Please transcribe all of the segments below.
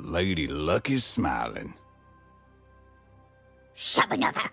Lady Luck is smiling. Shabanova!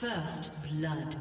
First blood.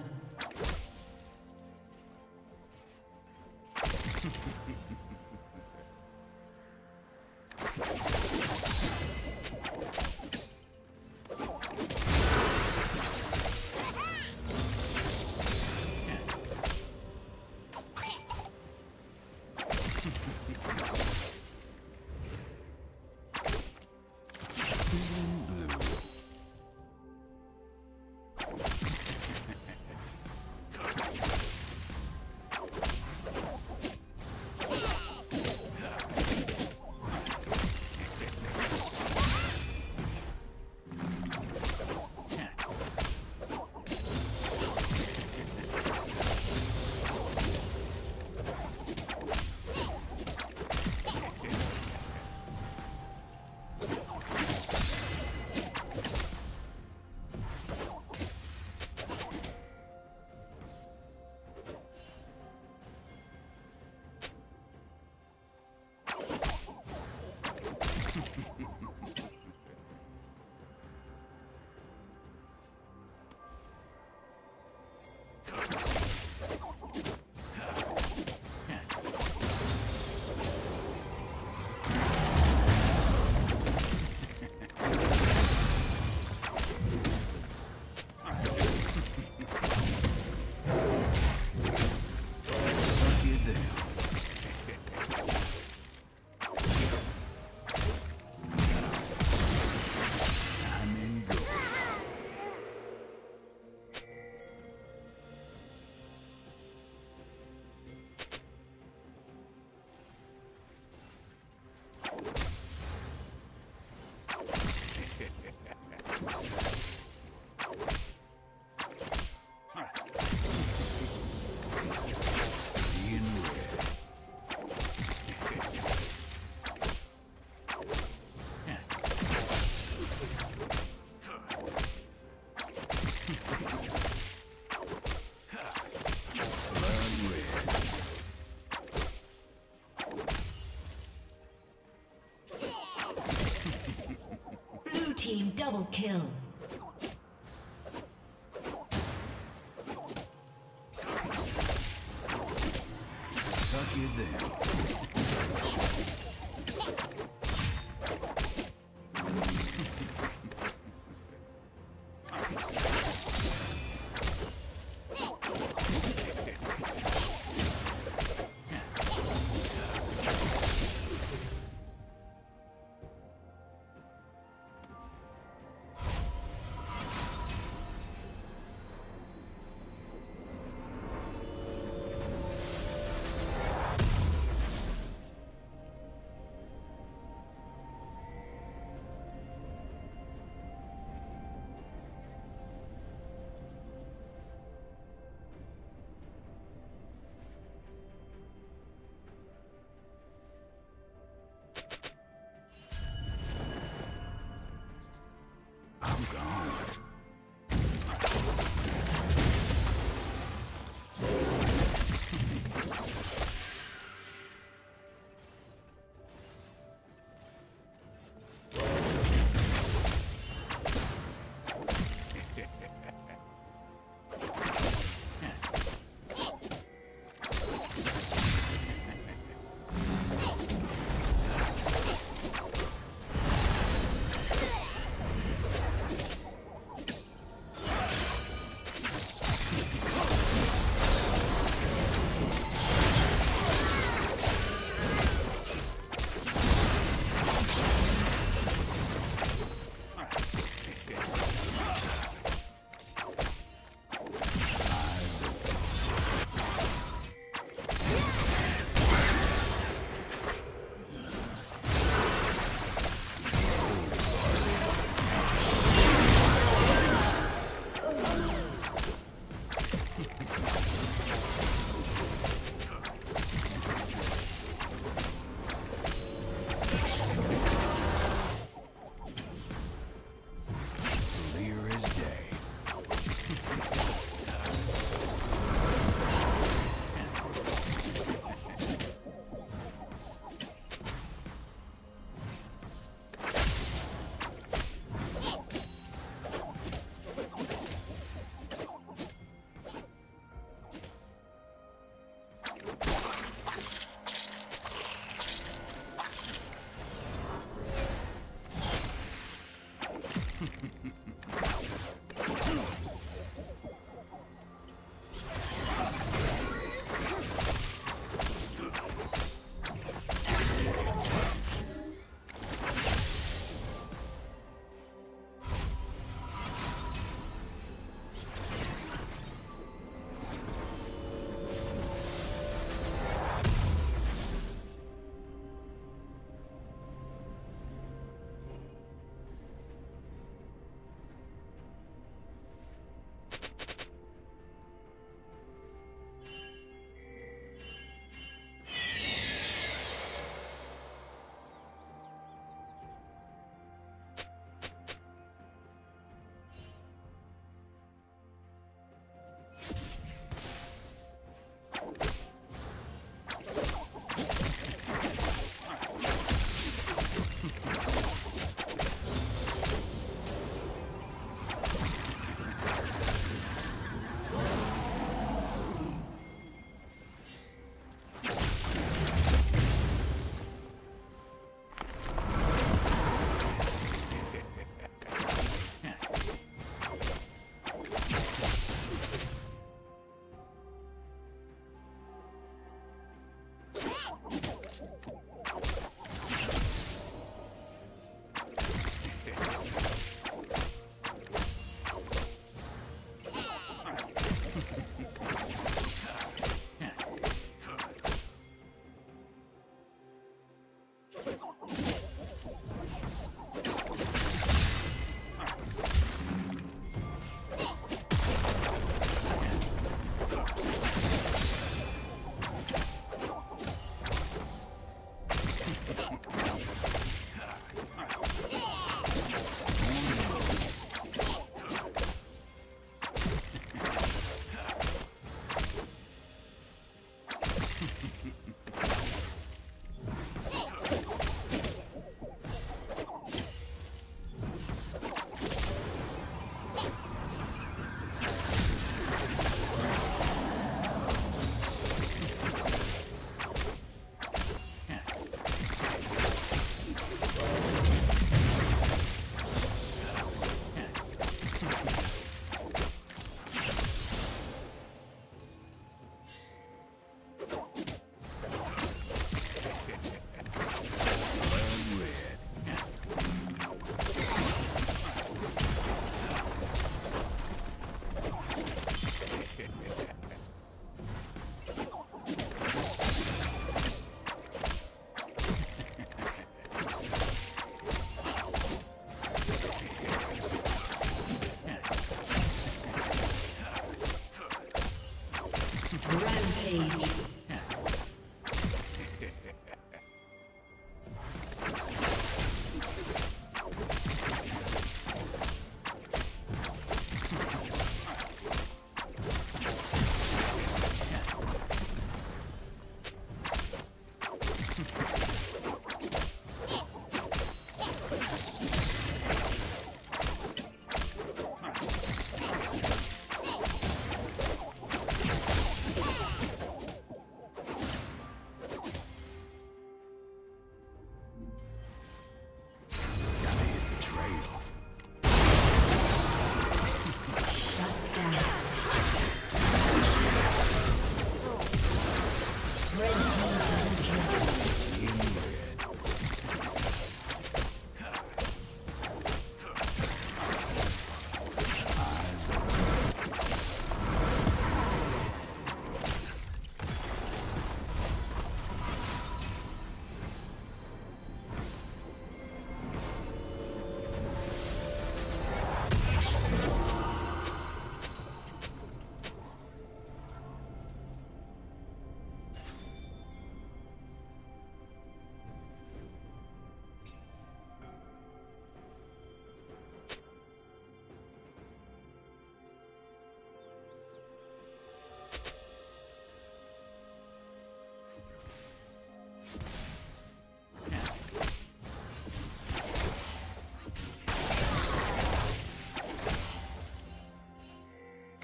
Double kill. Stuck you there.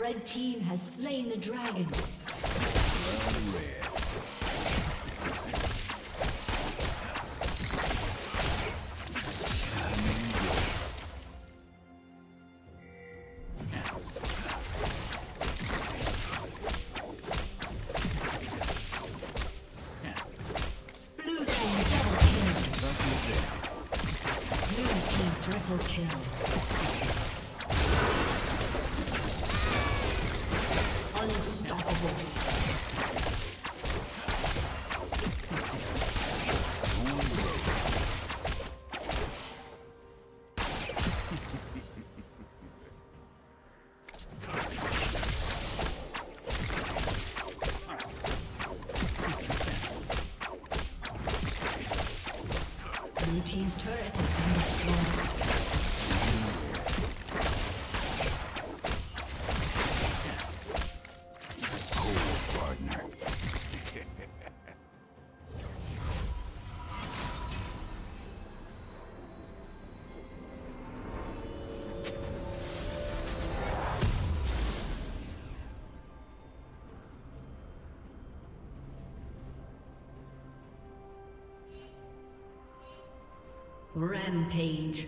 Red team has slain the dragon. Blue team's turret has been destroyed. Rampage.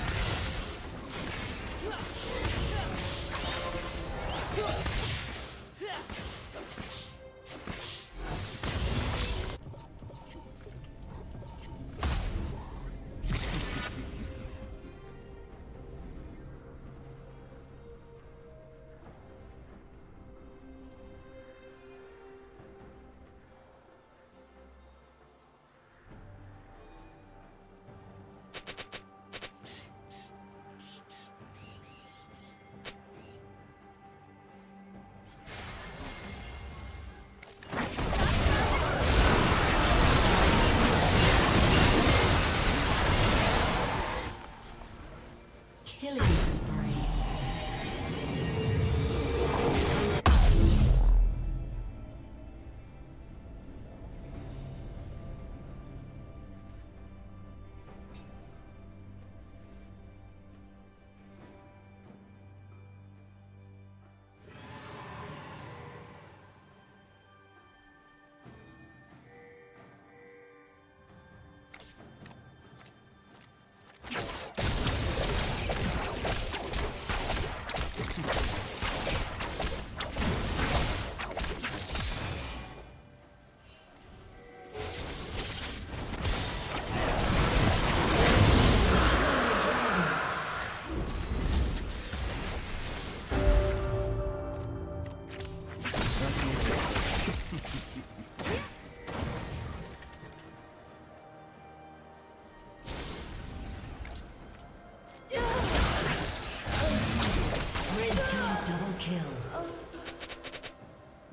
kill.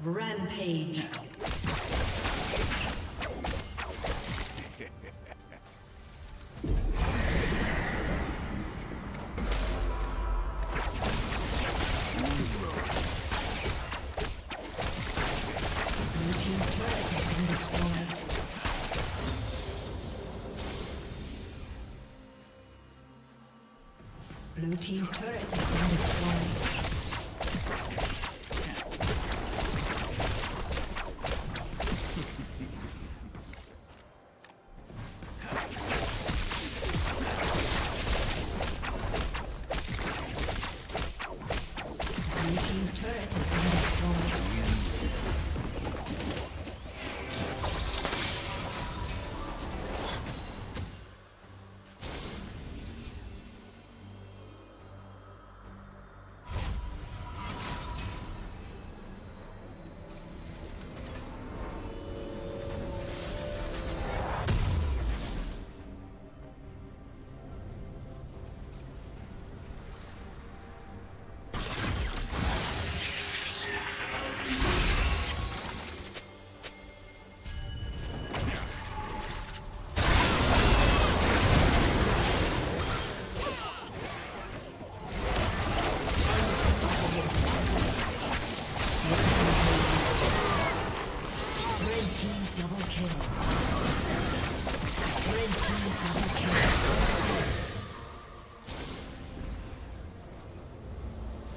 Rampage. Blue team's turret has been destroyed. Blue team's turret has been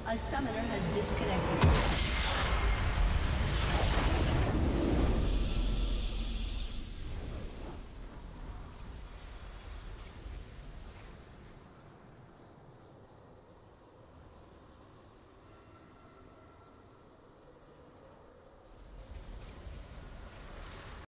A summoner has disconnected.